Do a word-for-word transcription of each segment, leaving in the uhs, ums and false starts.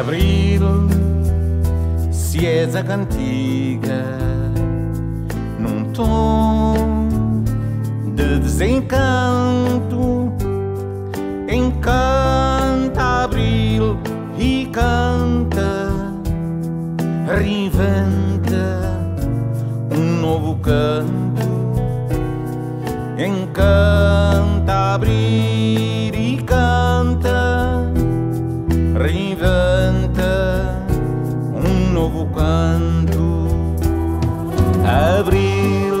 Abril, se és a cantiga num tom de desencanto, encanta Abril e canta, reinventa um novo canto. Encanta Abril e canta, reinventa um novo canto. Abril,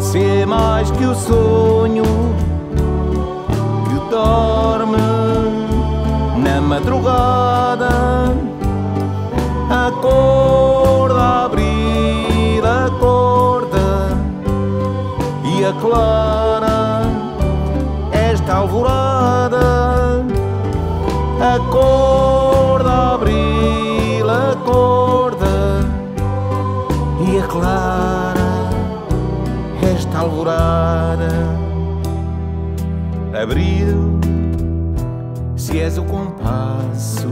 se é mais que o sonho que dorme na madrugada, acorda Abril, acorda e aclara esta alvorada. Acorda Abril, acorda e aclara esta alvorada. Abril, se és o compasso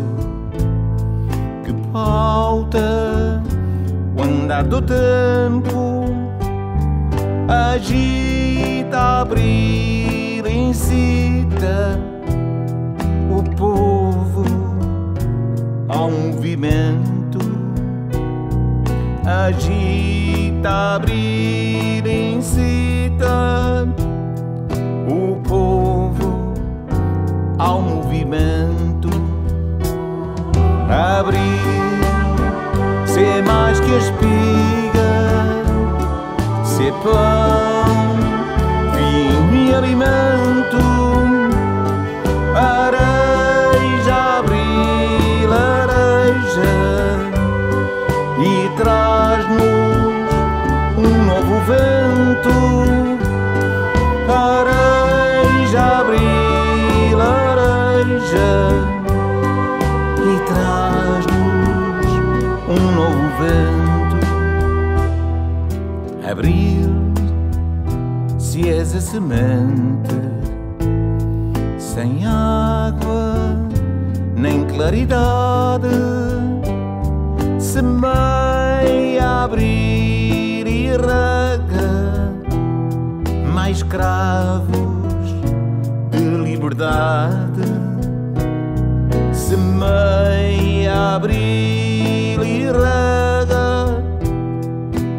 que pauta o andar do tempo, agita Abril, incita o povo ao movimento. Agita Abril, incita o povo ao movimento. Abril, se é mais que a espiga, se é pão, vinho e alimento. Areja Abril, areja e traz-nos um novo vento. Areja Abril, areja e traz-nos um novo vento. Abril, se és a semente sem água nem claridade, semeia Abril e rega mais cravos de liberdade. Semeia Abril e rega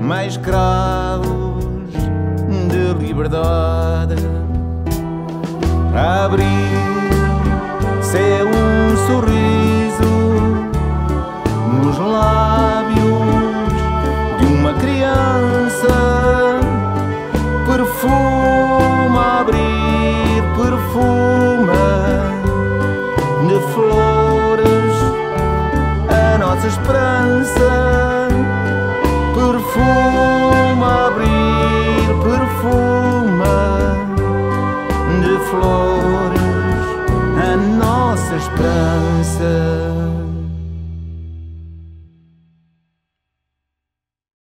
mais cravos de liberdade. Abril, se é um sorriso nos lábios de uma criança, perfuma Abril, perfuma de flores a nossa esperança. Perfuma Abril, perfuma de flores a nossa esperança.